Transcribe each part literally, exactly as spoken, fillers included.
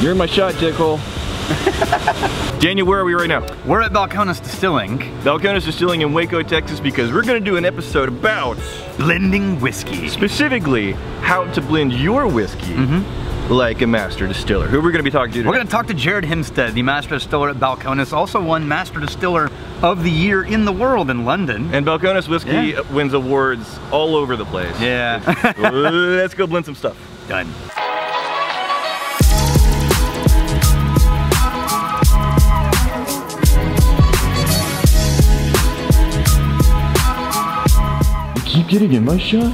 You're in my shot, Dickhole. Daniel, where are we right now? We're at Balcones Distilling. Balcones Distilling in Waco, Texas, because we're gonna do an episode about blending whiskey. Specifically, how to blend your whiskey mm-hmm. like a master distiller. Who are we gonna be talking to today? We're gonna talk to Jared Himstedt, the master distiller at Balcones, also won Master Distiller of the Year in the world in London. And Balcones whiskey yeah. wins awards all over the place. Yeah. Let's go blend some stuff. Done. Getting in my shot.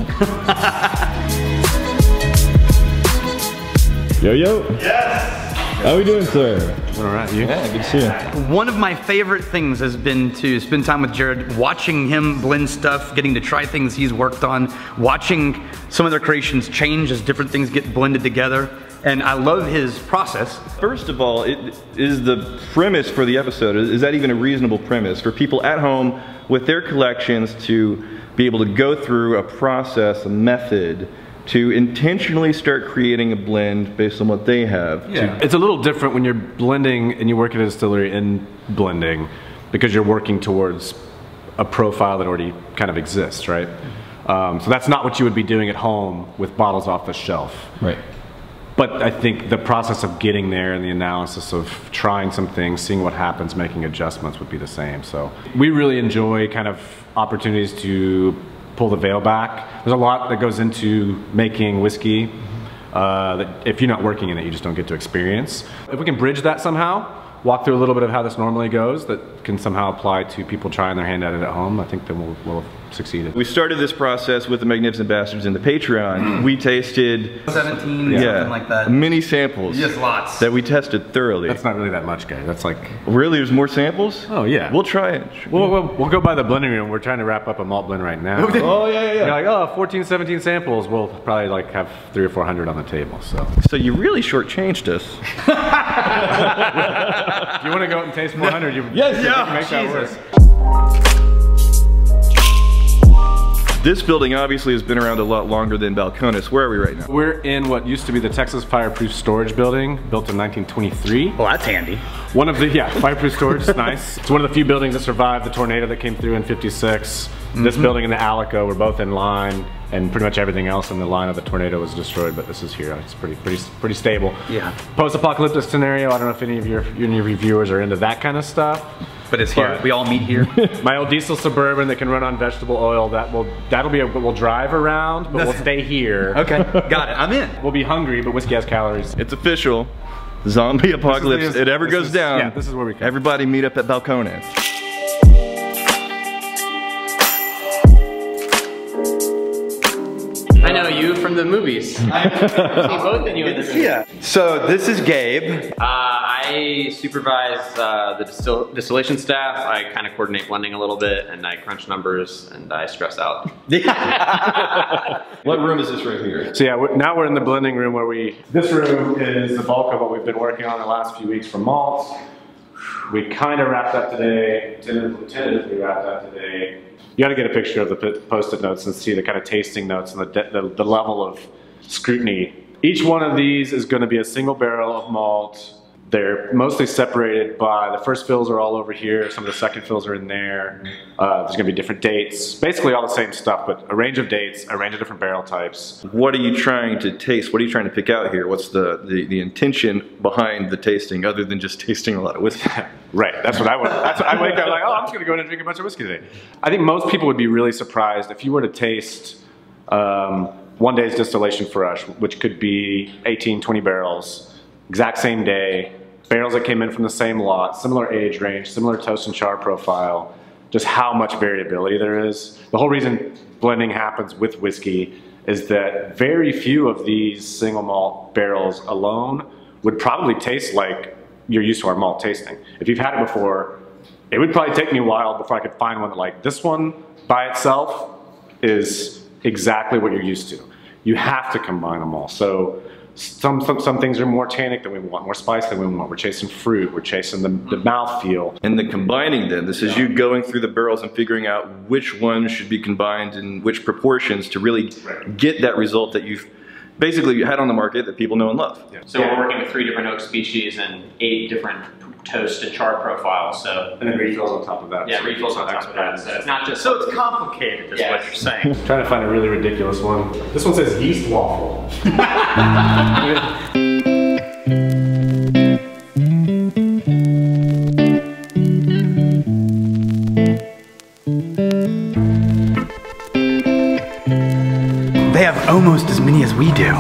Yo, yo. Yes. How we doing, sir? All right, you? Yeah, good to see you. One of my favorite things has been to spend time with Jared, watching him blend stuff, getting to try things he's worked on, watching some of their creations change as different things get blended together. And I love his process. First of all, it is the premise for the episode. Is that even a reasonable premise for people at home with their collections to be able to go through a process, a method, to intentionally start creating a blend based on what they have? Yeah. It's a little different when you're blending and you work at a distillery in blending, because you're working towards a profile that already kind of exists, right? Um, so that's not what you would be doing at home with bottles off the shelf. Right. But I think the process of getting there and the analysis of trying some things, seeing what happens, making adjustments would be the same. So we really enjoy kind of opportunities to pull the veil back. There's a lot that goes into making whiskey uh, that if you're not working in it, you just don't get to experience. If we can bridge that somehow, walk through a little bit of how this normally goes that can somehow apply to people trying their hand at it at home, I think then we'll, we'll succeed. We started this process with the Magnificent Bastards in the Patreon. We tasted seventeen, yeah, something like that. Many samples. Yes, lots. That we tested thoroughly. That's not really that much, guys. That's like... Really? There's more samples? Oh, yeah. We'll try it. We'll, we'll, we'll go by the blending room. We're trying to wrap up a malt blend right now. Oh, yeah, yeah, yeah. You're like, oh, fourteen, seventeen samples. We'll probably like have three or four hundred on the table, so. So you really shortchanged us. If you want to go out and taste four hundred, you, yes, you yeah, can make Jesus. that work. This building obviously has been around a lot longer than Balcones. Where are we right now? We're in what used to be the Texas Fireproof Storage Building, built in nineteen twenty-three. Well, that's handy. One of the, yeah, fireproof storage is nice. It's one of the few buildings that survived the tornado that came through in fifty-six. Mm-hmm. This building and the Alico were both in line, and pretty much everything else in the line of the tornado was destroyed, but this is here. It's pretty pretty, pretty stable. Yeah. Post-apocalyptic scenario, I don't know if any of your, any of your viewers are into that kind of stuff. But it's but here, we all meet here. My old diesel Suburban that can run on vegetable oil, that will, that'll be a, we'll drive around, but we'll stay here. Okay, got it, I'm in. We'll be hungry, but whiskey has calories. It's official, zombie apocalypse, is, it ever goes is, down. Yeah, this is where we come. Everybody meet up at Balcones. I know you from the movies. I see both of you in the movies. Yeah. So this is Gabe. Uh, I supervise uh, the distil distillation staff. I kind of coordinate blending a little bit, and I crunch numbers, and I stress out. What room is this right here? So yeah, we're, now we're in the blending room where we, this room is the bulk of what we've been working on the last few weeks for malts. We kind of wrapped up today, tentatively wrapped up today. You got to get a picture of the post-it notes and see the kind of tasting notes and the, the, the level of scrutiny. Each one of these is going to be a single barrel of malt. They're mostly separated by, the first fills are all over here, some of the second fills are in there. Uh, there's going to be different dates, basically all the same stuff, but a range of dates, a range of different barrel types. What are you trying to taste? What are you trying to pick out here? What's the, the, the intention behind the tasting, other than just tasting a lot of whiskey? Right, that's what I want. That's what I wake up like, oh, I'm just going to go in and drink a bunch of whiskey today. I think most people would be really surprised if you were to taste um, one day's distillation for us, which could be eighteen, twenty barrels. Exact same day, barrels that came in from the same lot, similar age range, similar toast and char profile, just how much variability there is. The whole reason blending happens with whiskey is that very few of these single malt barrels alone would probably taste like you're used to our malt tasting. If you've had it before, it would probably take me a while before I could find one that, like, this one by itself is exactly what you're used to. You have to combine them all. So Some, some, some things are more tannic than we want, more spice than we want. We're chasing fruit, we're chasing the, the mouthfeel. And the combining then, this is yeah. you going through the barrels and figuring out which ones should be combined in which proportions to really right. get that result that you've basically had on the market that people know and love. Yeah. So yeah. we're working with three different oak species and eight different toast and char profiles. So and then refills on top of that. Yeah, so refills on top of that. So it's not just so it's complicated. Is yes. what you're saying. I'm trying to find a really ridiculous one. This one says yeast waffle. They have almost as many as we do.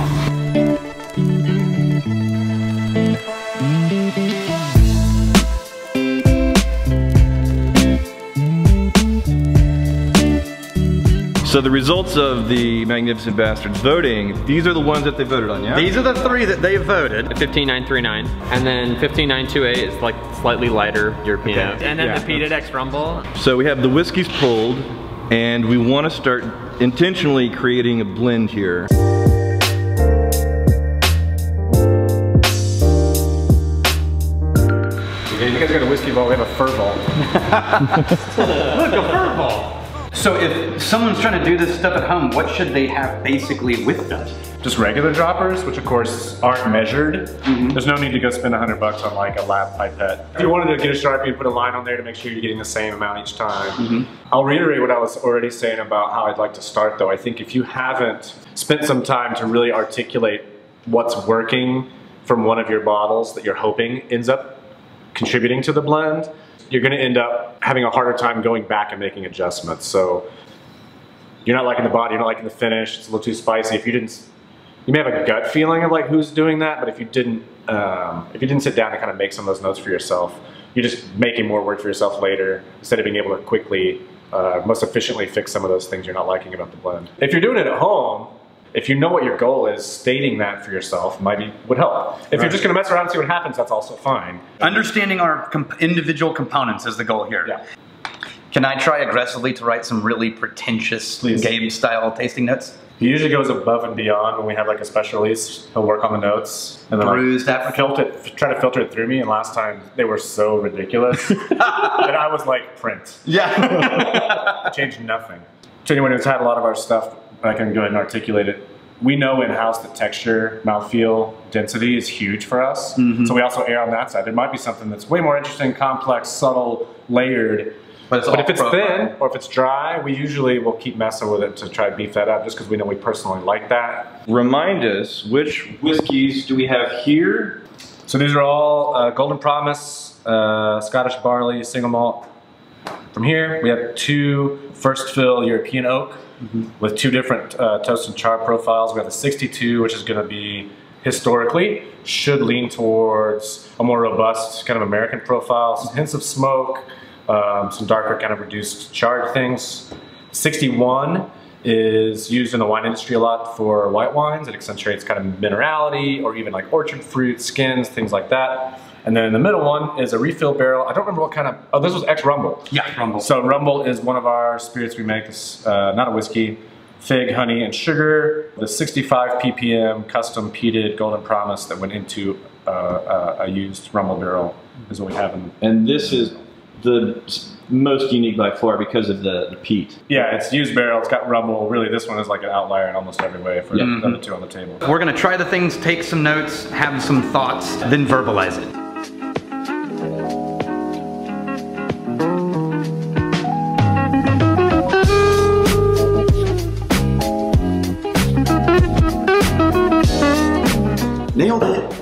So the results of the Magnificent Bastards voting, these are the ones that they voted on, yeah? These are the three that they voted. fifteen nine thirty-nine, and then fifteen nine twenty-eight is like slightly lighter European. Okay. And then yeah. the peated X Rumble. So we have the whiskeys pulled, and we want to start intentionally creating a blend here. Okay, you guys got a whiskey vault, we have a fur vault. Look, a fur vault! So if someone's trying to do this stuff at home, what should they have basically with them? Just regular droppers, which of course aren't measured. Mm-hmm. There's no need to go spend a hundred bucks on like a lab pipette. If you wanted to get a Sharpie and put a line on there to make sure you're getting the same amount each time. Mm-hmm. I'll reiterate what I was already saying about how I'd like to start though. I think if you haven't spent some time to really articulate what's working from one of your bottles that you're hoping ends up contributing to the blend, you're gonna end up having a harder time going back and making adjustments. So you're not liking the body, you're not liking the finish, it's a little too spicy. If you didn't, you may have a gut feeling of like who's doing that, but if you didn't, um, if you didn't sit down and kind of make some of those notes for yourself, you're just making more work for yourself later instead of being able to quickly, uh, most efficiently fix some of those things you're not liking about the blend. If you're doing it at home, if you know what your goal is, stating that for yourself might be, would help. If right. you're just gonna mess around and see what happens, that's also fine. Understanding our comp individual components is the goal here. Yeah. Can I try aggressively to write some really pretentious Please. game style tasting notes? He usually goes above and beyond when we have like a special release. He'll work on the notes and then bruised like, that filter it, try to filter it through me. And last time they were so ridiculous and I was like, print. Yeah. Changed nothing. To anyone who's had a lot of our stuff, I can go ahead and articulate it. We know in-house that texture, mouthfeel, density is huge for us. Mm-hmm. So we also err on that side. There might be something that's way more interesting, complex, subtle, layered. But, it's but if it's profile. thin or if it's dry, we usually will keep messing with it to try to beef that up just because we know we personally like that. Remind us, which whiskeys do we have here? So these are all uh, Golden Promise, uh, Scottish Barley, Single Malt. From here, we have two first fill European oak. Mm-hmm. With two different uh, toast and char profiles. We have the sixty-two, which is going to be, historically, should lean towards a more robust kind of American profile. Some hints of smoke, um, some darker kind of reduced charred things. sixty-one is used in the wine industry a lot for white wines. It accentuates kind of minerality or even like orchard fruit, skins, things like that. And then the middle one is a refill barrel. I don't remember what kind of, oh, this was X Rumble. Yeah, Rumble. So Rumble is one of our spirits we make. It's uh, not a whiskey, fig, honey, and sugar. The sixty-five P P M custom peated Golden Promise that went into uh, uh, a used Rumble barrel is what we have. In and this is the most unique by far because of the, the peat. Yeah, it's used barrel, it's got Rumble. Really, this one is like an outlier in almost every way for yeah. the other two on the table. We're gonna try the things, take some notes, have some thoughts, then verbalize it. Nailed it.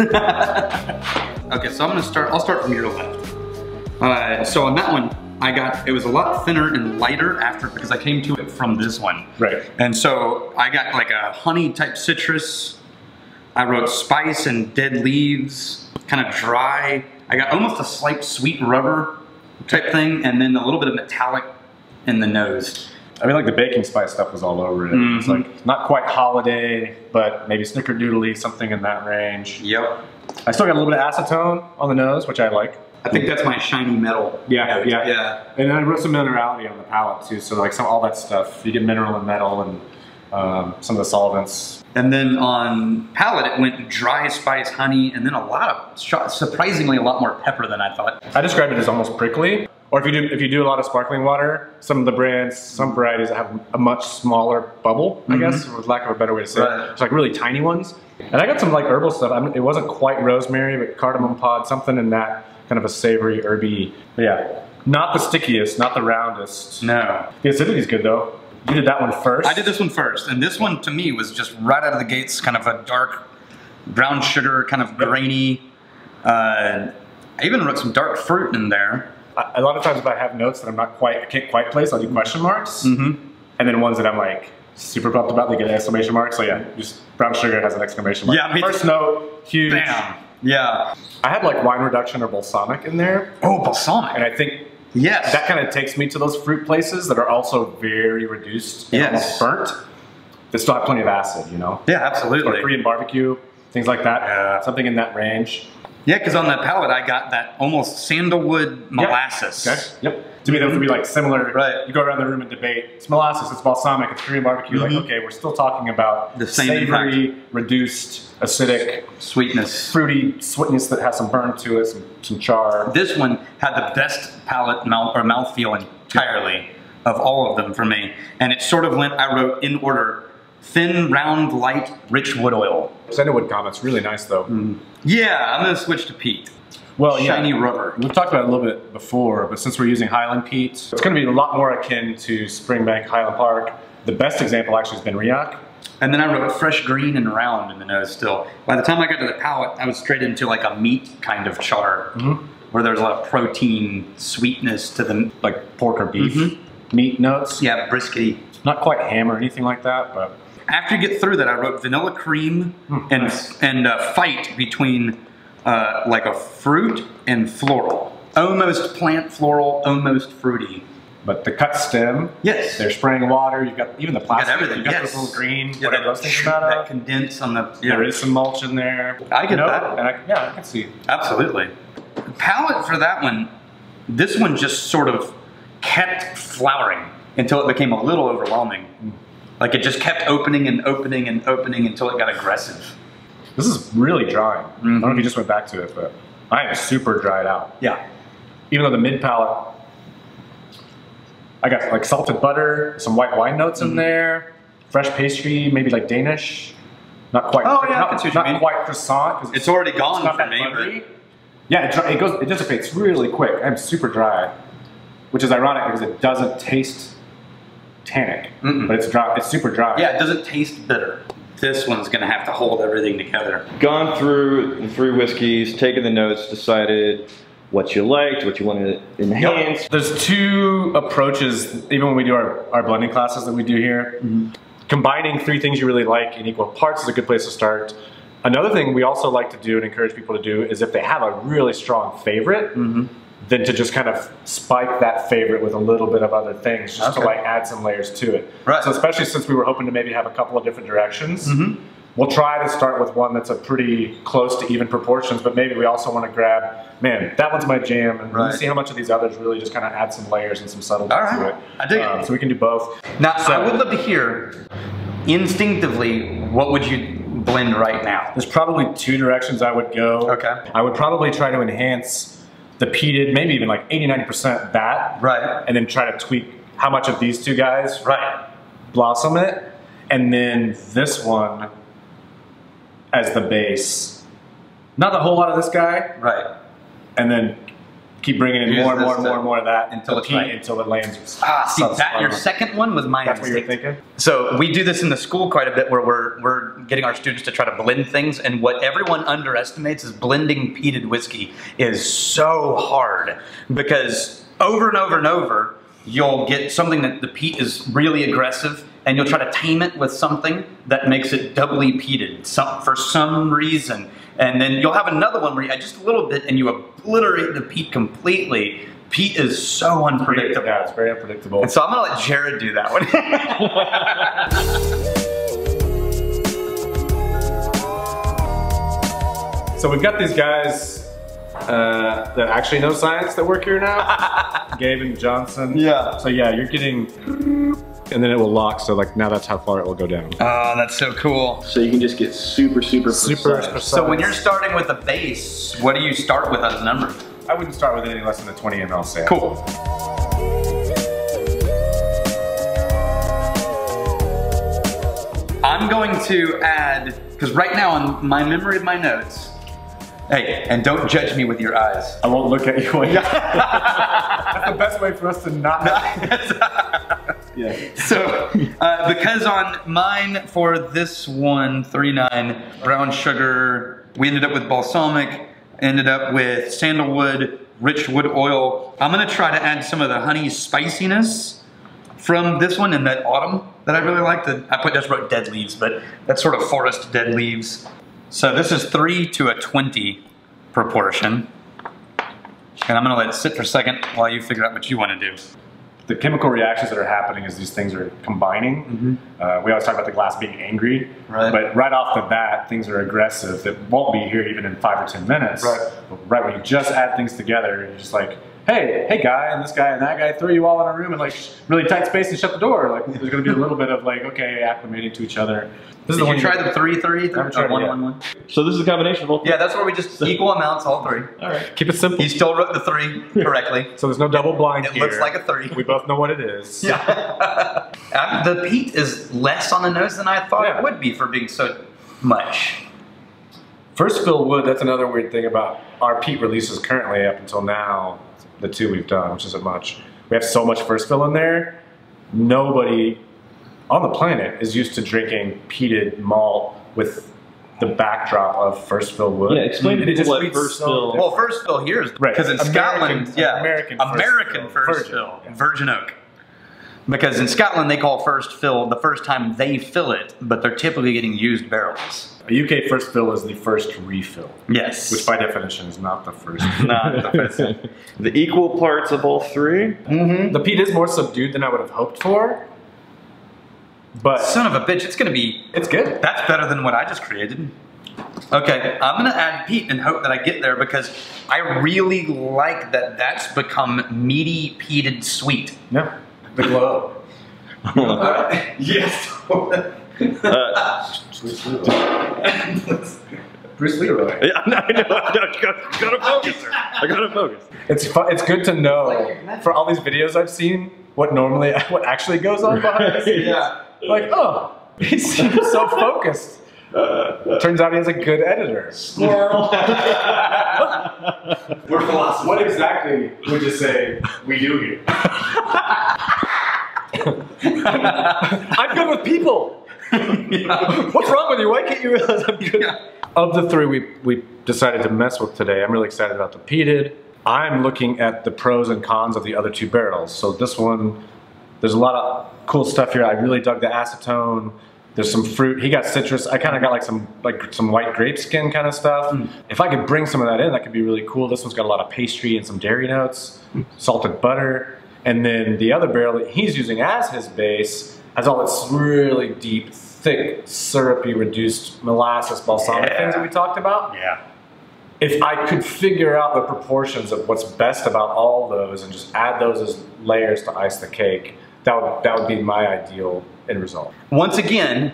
Okay, so I'm gonna start, I'll start from your left. Uh, so on that one, I got, it was a lot thinner and lighter after because I came to it from this one. Right. And so I got like a honey type citrus. I wrote spice and dead leaves, kind of dry. I got almost a slight sweet rubber type thing and then a little bit of metallic in the nose. I mean, like the baking spice stuff was all over it. Mm-hmm. It's like not quite holiday, but maybe snickerdoodly, something in that range. Yep. I still got a little bit of acetone on the nose, which I like. I think that's my shiny metal. Yeah, note. yeah, yeah. And I wrote some minerality on the palate too, so like some all that stuff. You get mineral and metal and um, some of the solvents. And then on palate, it went dry spice, honey, and then a lot of surprisingly a lot more pepper than I thought. I described it as almost prickly. Or if you do, if you do a lot of sparkling water, some of the brands, some varieties that have a much smaller bubble, mm-hmm. I guess, with lack of a better way to say right. it. It's like really tiny ones. And I got some like herbal stuff. I mean, it wasn't quite rosemary, but cardamom pod, something in that kind of a savory, herby. Yeah. Not the stickiest, not the roundest. No. The acidity's good though. You did that one first. I did this one first, and this one to me was just right out of the gates, kind of a dark brown sugar, kind of grainy. Uh, I even wrote some dark fruit in there. A lot of times if I have notes that I'm not quite, I can't quite place, I'll do question marks. Mm-hmm. And then ones that I'm like super pumped about, they get exclamation marks. So yeah, just brown sugar has an exclamation mark. Yeah, first note, huge. Bam. Yeah. I had like wine reduction or balsamic in there. Oh, balsamic. And I think yes. that kind of takes me to those fruit places that are also very reduced and yes. almost burnt. They still have plenty of acid, you know? Yeah, absolutely. Like Korean barbecue, things like that. Yeah. Something in that range. Yeah, because on the palate I got that almost sandalwood molasses. Yeah. Okay. Yep. To me, those would be like similar. Right. You go around the room and debate. It's molasses. It's balsamic. It's Korean barbecue. Mm-hmm. Like, okay, we're still talking about the same savory, impact. reduced, acidic sweetness, fruity sweetness that has some burn to it, some, some char. This one had the best palate mouth or mouthfeel entirely yeah. of all of them for me, and it sort of went. I wrote in order. Thin, round, light, rich wood oil. Sandalwood comments, really nice though. Mm. Yeah, I'm gonna switch to peat. Well, yeah. Shiny rubber. We've talked about it a little bit before, but since we're using Highland peat, it's gonna be a lot more akin to Springbank, Highland Park. The best example actually has been Ryak. And then I wrote fresh green and round in the nose still. By the time I got to the palate, I was straight into like a meat kind of char, mm-hmm. where there's a lot of protein sweetness to the like pork or beef. Mm-hmm. Meat notes. Yeah, briskety. Not quite ham or anything like that, but. After you get through that, I wrote vanilla cream mm, and nice. and a fight between uh, like a fruit and floral. Almost plant floral, almost fruity. But the cut stem, yes, they're spraying water. You've got even the plastic. You got everything. You've got yes. those little green. Yeah, whatever that, those things about that condense on the. Yeah. There is some mulch in there. I get no, that. And I, yeah, I can see. Absolutely. The palette for that one, this one just sort of kept flowering until it became a little overwhelming. Mm. Like it just kept opening and opening and opening until it got aggressive. This is really drying. Mm-hmm. I don't know if you just went back to it, but I am super dried out. Yeah. Even though the mid palate, I got like salted butter, some white wine notes mm-hmm. in there, fresh pastry, maybe like Danish. Not quite. Oh yeah, not, not, not quite croissant. It's, it's already gone it's for me. Yeah, it, it goes. It dissipates really quick. I'm super dry, which is ironic because it doesn't taste. Tannic, mm-mm. but it's dry. It's super dry. Yeah, it doesn't taste bitter. This one's gonna have to hold everything together. Gone through the three whiskeys, taken the notes, decided what you liked, what you wanted to enhance. Yep. There's two approaches, even when we do our, our blending classes that we do here. Mm-hmm. Combining three things you really like in equal parts is a good place to start. Another thing we also like to do and encourage people to do is if they have a really strong favorite, mm-hmm. than to just kind of spike that favorite with a little bit of other things, just okay. to like add some layers to it. Right. So especially since we were hoping to maybe have a couple of different directions, mm-hmm. we'll try to start with one that's a pretty close to even proportions, but maybe we also want to grab, man, that one's my jam, and right. let's see how much of these others really just kind of add some layers and some subtlety right. to it. I dig um, it. So we can do both. Now, so, I would love to hear, instinctively, what would you blend right now? There's probably two directions I would go. Okay. I would probably try to enhance the peated, maybe even like eighty, ninety percent that, right. and then try to tweak how much of these two guys right. blossom it, and then this one as the base. Not a whole lot of this guy, right? And then keep bringing in Use more and more and more and more of that until the peat, right. until it lands. Ah, see that your second one was my. That's instinct. What you're thinking. So we do this in the school quite a bit, where we're we're getting our students to try to blend things, and what everyone underestimates is blending peated whiskey is so hard because over and over and over you'll get something that the peat is really aggressive, and you'll try to tame it with something that makes it doubly peated some, for some reason. And then you'll have another one where you add just a little bit and you obliterate the peat completely. Peat is so unpredictable. Yeah, it's very unpredictable. And so I'm gonna let Jared do that one. So we've got these guys uh, that actually know science that work here now. Gabe and Johnson. Yeah. So yeah, you're getting... and then it will lock, so like now that's how far it will go down. Oh, that's so cool. So you can just get super, super, super precise. precise. So when you're starting with a base, what do you start with as a number? I wouldn't start with anything less than a twenty milliliter sample. Cool. I'm going to add, because right now on my memory of my notes, hey, and don't judge me with your eyes. I won't look at you. That's the best way for us to not. Yeah. So, uh, because on mine for this one, thirty-nine, brown sugar, we ended up with balsamic, ended up with sandalwood, rich wood oil. I'm gonna try to add some of the honey spiciness from this one in that autumn that I really liked. I put just wrote dead leaves, but that's sort of forest dead leaves. So this is three to a twenty proportion. And I'm gonna let it sit for a second while you figure out what you wanna do. The chemical reactions that are happening as these things are combining. Mm-hmm. uh, we always talk about the glass being angry, right. But right off the bat, things are aggressive that won't be here even in five or ten minutes. Right, right when you just add things together, you're just like, hey, hey guy, and this guy, and that guy, throw you all in a room in like really tight space and shut the door. Like there's gonna be a little bit of like, okay, acclimating to each other. This Did is you try the three, three, three, three one, one, one? So this is a combination of all three? Yeah, that's where we just equal amounts, all three. All right, keep it simple. You still wrote the three correctly. So there's no double blind it here. It looks like a three. We both know what it is. Yeah. um, the peat is less on the nose than I thought yeah. it would be for being so much. First fill wood, that's another weird thing about our peat releases currently up until now. The two we've done, which isn't much. We have so much first fill in there. Nobody on the planet is used to drinking peated malt with the backdrop of first fill wood. Yeah, explain mm-hmm. to people what first so fill. Well, first fill here is because right. in American, Scotland, yeah, American first, American first, first fill, yeah. virgin oak. Because in Scotland they call first fill the first time they fill it, but they're typically getting used barrels. A U K first fill is the first refill. Yes. Which by definition is not the first. Not the first. The equal parts of all three. Mm-hmm. The peat is more subdued than I would have hoped for. But son of a bitch, it's gonna be. It's good. That's better than what I just created. Okay, I'm gonna add peat and hope that I get there because I really like that. That's become meaty, peated, sweet. Yeah. The glow. uh, yes. uh, Bruce Leroy. Yeah, I know. I know. I gotta, gotta focus. Sir. I gotta focus. It's fun, it's good to know for all these videos I've seen what normally what actually goes on behind the scenes. Yeah. Like oh, he seems so focused. Uh, Turns out he's a good editor. Squirrel. We're philosophers. What exactly would you say we do here? I'm good with people. Yeah. What's wrong with you? Why can't you realize I'm good? Yeah. Of the three we, we decided to mess with today, I'm really excited about the peated. I'm looking at the pros and cons of the other two barrels. So this one, there's a lot of cool stuff here. I really dug the acetone. There's some fruit. He got citrus. I kind of got like some like some white grape skin kind of stuff. Mm. If I could bring some of that in, that could be really cool. This one's got a lot of pastry and some dairy notes, mm. salted butter. And then the other barrel that he's using as his base has all this really deep, thick, syrupy, reduced molasses, balsamic yeah. things that we talked about. Yeah. If I could figure out the proportions of what's best about all those and just add those as layers to ice the cake, that would, that would be my ideal end result. Once again,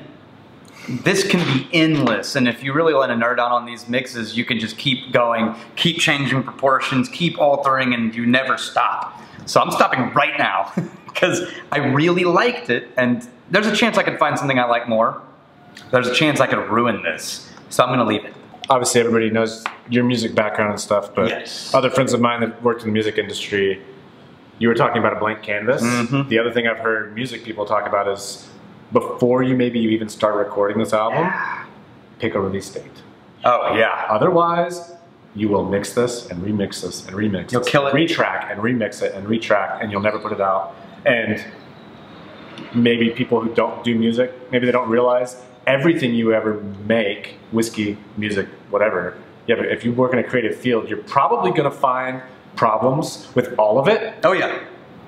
this can be endless, and if you really want to nerd out on these mixes, you can just keep going, keep changing proportions, keep altering, and you never stop. So I'm stopping right now because I really liked it, and there's a chance I could find something I like more. There's a chance I could ruin this, so I'm going to leave it. Obviously, everybody knows your music background and stuff, but yes. other friends of mine that worked in the music industry, you were talking about a blank canvas. Mm-hmm. The other thing I've heard music people talk about is before you maybe you even start recording this album, yeah. pick a release date. Oh yeah. Otherwise, you will mix this and remix this and remix. You'll this, kill it. Retrack and remix it and retrack, and you'll never put it out. And maybe people who don't do music, maybe they don't realize everything you ever make, whiskey, music, whatever. Yeah, but if you work in a creative field, you're probably gonna find problems with all of it. Oh yeah.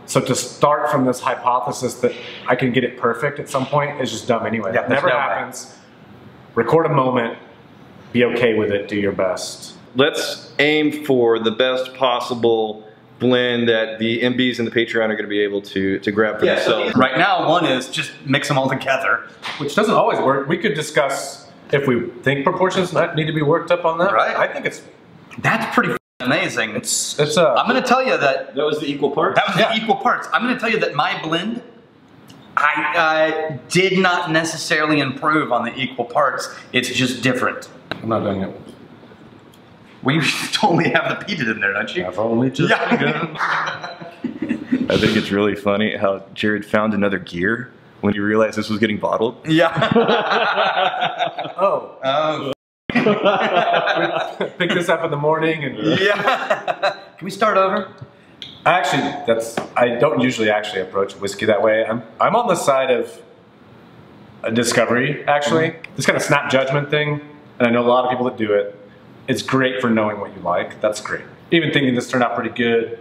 So to start from this hypothesis that I can get it perfect at some point is just dumb anyway. Yeah, that never no happens. Way. Record a moment, be okay with it, do your best. Let's aim for the best possible blend that the M Bs and the Patreon are going to be able to, to grab for yeah. themselves. Right now, one is just mix them all together. Which doesn't always work. We could discuss if we think proportions need to be worked up on that. Right. I think it's... That's pretty amazing. It's, it's uh, I'm going to tell you that that was the equal parts. That was yeah. the equal parts. I'm going to tell you that my blend, I, I did not necessarily improve on the equal parts. It's just different. I'm not doing it. Well, you totally have the peated in there, don't you? I've only just yeah. begun. I think it's really funny how Jared found another gear when he realized this was getting bottled. Yeah. oh. Oh. Pick this up in the morning and yeah. Can we start over? Actually, that's I don't usually actually approach whiskey that way. I'm I'm on the side of a discovery, actually. Mm-hmm. This kind of snap judgment thing, and I know a lot of people that do it. It's great for knowing what you like. That's great. Even thinking this turned out pretty good.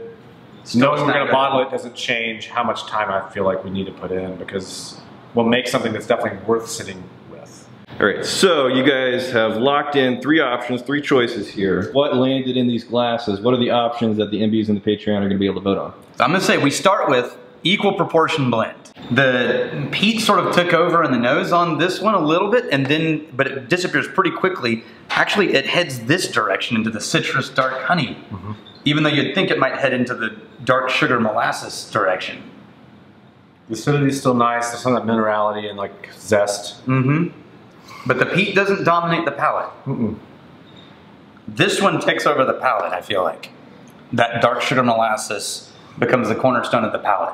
Still knowing we're going to bottle it doesn't change how much time I feel like we need to put in, because we'll make something that's definitely worth sitting with. All right, so you guys have locked in three options, three choices here. What landed in these glasses? What are the options that the M Bs and the Patreon are going to be able to vote on? So I'm going to say we start with equal proportion blend. The peat sort of took over in the nose on this one a little bit, and then, but it disappears pretty quickly. Actually, it heads this direction into the citrus dark honey, mm-hmm. even though you'd think it might head into the dark sugar molasses direction. The acidity is still nice. There's some of that minerality and like zest. Mm-hmm. But the peat doesn't dominate the palate. Mm-mm. This one takes over the palate, I feel like. That dark sugar molasses becomes the cornerstone of the palate.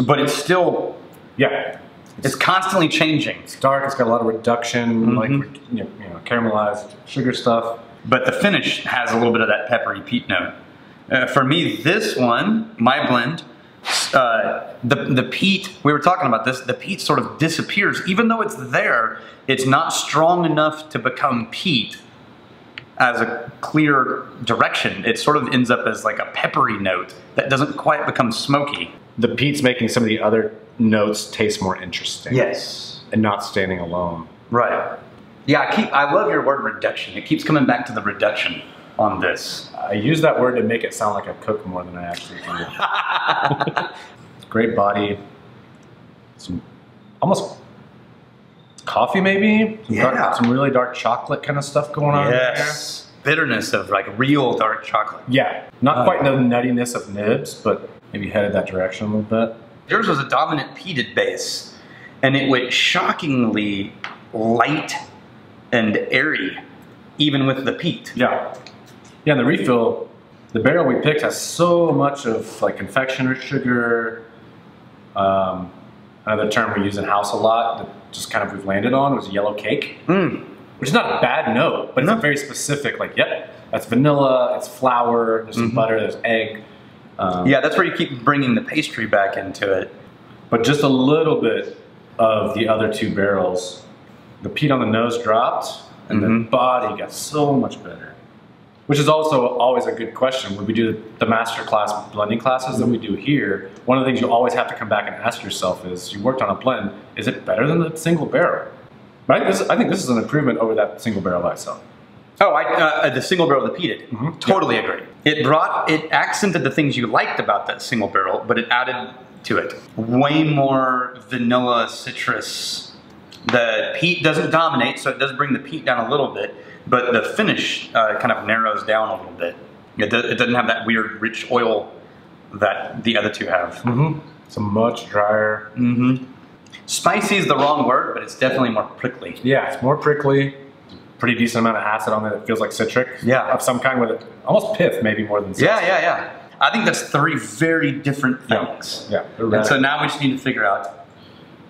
But it's still, yeah, it's, it's constantly changing. It's dark, it's got a lot of reduction, mm-hmm. like, you know, you know, caramelized sugar stuff. But the finish has a little bit of that peppery peat note. Uh, for me, this one, my blend, uh, the, the peat, we were talking about this, the peat sort of disappears. Even though it's there, it's not strong enough to become peat as a clear direction. It sort of ends up as like a peppery note that doesn't quite become smoky. The peat's making some of the other notes taste more interesting. Yes. And not standing alone. Right. Yeah, I, keep, I love your word reduction. It keeps coming back to the reduction on this. I use that word to make it sound like I cook more than I actually do. Great body. Some almost coffee, maybe? Some yeah. Dark, some really dark chocolate kind of stuff going on yes. there. Bitterness of like real dark chocolate. Yeah. Not uh, quite the nuttiness of nibs, but maybe headed that direction a little bit. Yours was a dominant peated base, and it went shockingly light and airy, even with the peat. Yeah. Yeah, and the refill, the barrel we picked has so much of like confectioner's sugar. Um, another term we use in house a lot that just kind of we've landed on was yellow cake, mm. which is not a bad note, but no. it's a very specific, like, yep, that's vanilla, it's flour, there's mm-hmm. some butter, there's egg. Um, yeah, that's where you keep bringing the pastry back into it. But just a little bit of the other two barrels. The peat on the nose dropped, and mm-hmm. the body got so much better. Which is also always a good question. When we do the master class blending classes mm-hmm. that we do here, one of the things you always have to come back and ask yourself is, you worked on a blend, is it better than the single barrel? Right? This, I think this is an improvement over that single barrel by itself. Oh, I, uh, the single barrel that peated. Mm-hmm. Totally yeah. agree. It brought, it accented the things you liked about that single barrel, but it added to it. Way more vanilla, citrus. The peat doesn't dominate, so it does bring the peat down a little bit, but the finish uh, kind of narrows down a little bit. It, do, it doesn't have that weird rich oil that the other two have. Mm-hmm. It's a much drier. Mm-hmm. Spicy is the wrong word, but it's definitely more prickly. Yeah, it's more prickly. Pretty decent amount of acid on it. It feels like citric yeah. of some kind with it. Almost pith maybe more than citric. Yeah, yeah, yeah. I think that's three very different things. Yeah, yeah right. And so now we just need to figure out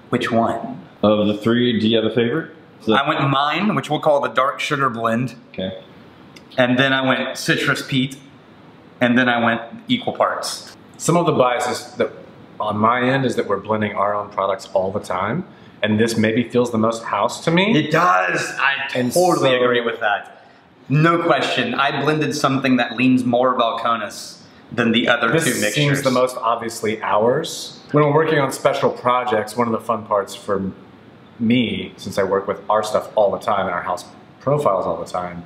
which one. Of the three, do you have a favorite? So I went mine, which we'll call the dark sugar blend. Okay. And then I went citrus peat. And then I went equal parts. Some of the biases that on my end is that we're blending our own products all the time. And this maybe feels the most house to me. It does. I totally so, agree with that. No question. I blended something that leans more Balcones than the other this two mixtures. This seems the most obviously ours. When we're working on special projects, one of the fun parts for me, since I work with our stuff all the time and our house profiles all the time,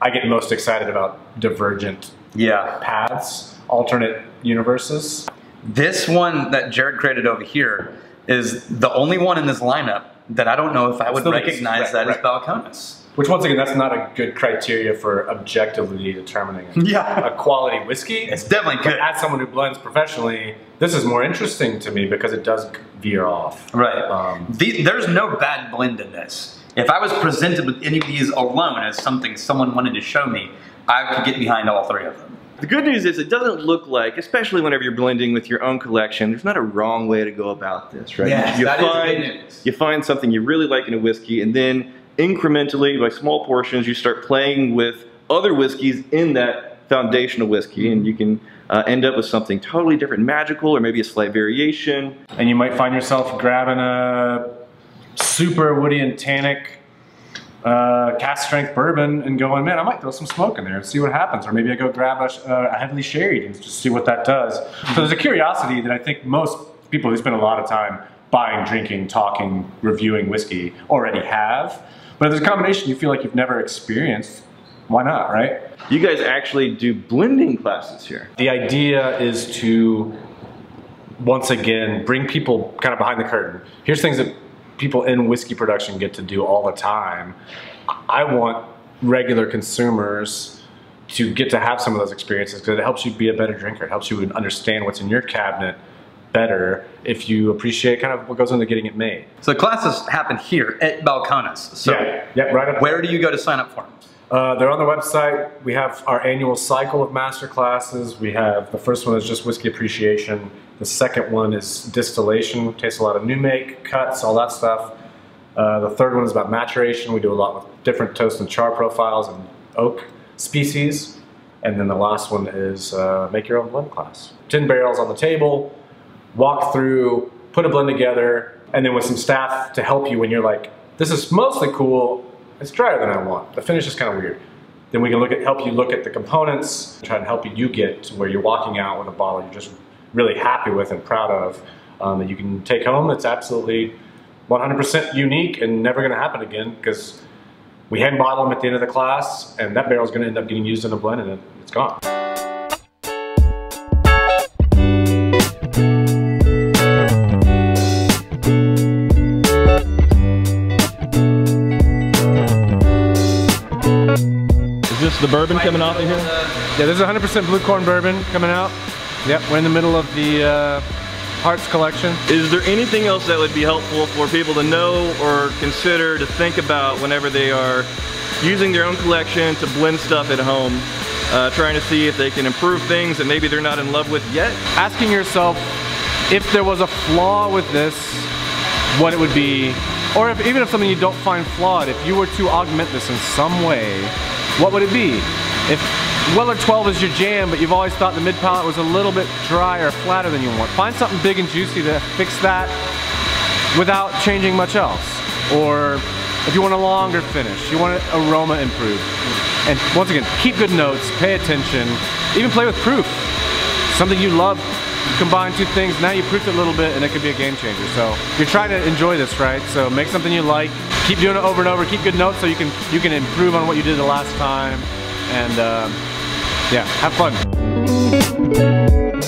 I get most excited about divergent yeah. paths, alternate universes. This one that Jared created over here is the only one in this lineup that I don't know if I would recognize right, that right. as Balcones. Which, once again, that's not a good criteria for objectively determining yeah. a quality whiskey. It's definitely good. But as someone who blends professionally, this is more interesting to me because it does veer off. Right. Um, the, there's no bad blend in this. If I was presented with any of these alone as something someone wanted to show me, I could get behind all three of them. The good news is it doesn't look like, especially whenever you're blending with your own collection, there's not a wrong way to go about this, right? Yes, you, you that find, is good news. You find something you really like in a whiskey, and then incrementally, by small portions, you start playing with other whiskeys in that foundational whiskey, and you can uh, end up with something totally different, magical, or maybe a slight variation. And you might find yourself grabbing a super woody and tannic uh, cast strength bourbon and going, man, I might throw some smoke in there and see what happens. Or maybe I go grab a, uh, a heavily sherry and just see what that does. So there's a curiosity that I think most people who spend a lot of time buying, drinking, talking, reviewing whiskey already have. But if there's a combination you feel like you've never experienced, why not, right? You guys actually do blending classes here. The idea is to, once again, bring people kind of behind the curtain. Here's things that people in whiskey production get to do all the time. I want regular consumers to get to have some of those experiences because it helps you be a better drinker. It helps you understand what's in your cabinet better if you appreciate kind of what goes into getting it made. So classes happen here at Balcones. So yeah, yeah, right up. Where do you go to sign up for them? Uh, they're on the website. We have our annual cycle of master classes. We have the first one is just whiskey appreciation. The second one is distillation. Tastes a lot of new make, cuts, all that stuff. Uh, the third one is about maturation. We do a lot with different toast and char profiles and oak species. And then the last one is uh, make your own blend class. Ten barrels on the table. Walk through, put a blend together, and then with some staff to help you when you're like, this is mostly cool, it's drier than I want, the finish is kind of weird. Then we can look at, help you look at the components, try to help you get to where you're walking out with a bottle you're just really happy with and proud of, um, that you can take home. It's absolutely one hundred percent unique and never gonna happen again, because we hand bottle them at the end of the class, and that barrel's gonna end up getting used in a blend and it's gone. The bourbon coming out in here? Yeah, this is one hundred percent blue corn bourbon coming out. Yep, we're in the middle of the uh, Hearts collection. Is there anything else that would be helpful for people to know or consider to think about whenever they are using their own collection to blend stuff at home, uh, trying to see if they can improve things that maybe they're not in love with yet? Asking yourself if there was a flaw with this, what it would be, or if, even if something you don't find flawed, if you were to augment this in some way, what would it be? If Weller twelve is your jam, but you've always thought the mid palate was a little bit dry or flatter than you want, find something big and juicy to fix that without changing much else. Or if you want a longer finish, you want an aroma improved. And once again, keep good notes, pay attention, even play with proof. Something you love, you combine two things, now you proofed it a little bit and it could be a game changer. So you're trying to enjoy this, right? So make something you like. Keep doing it over and over, keep good notes so you can you can improve on what you did the last time, and um, yeah, have fun.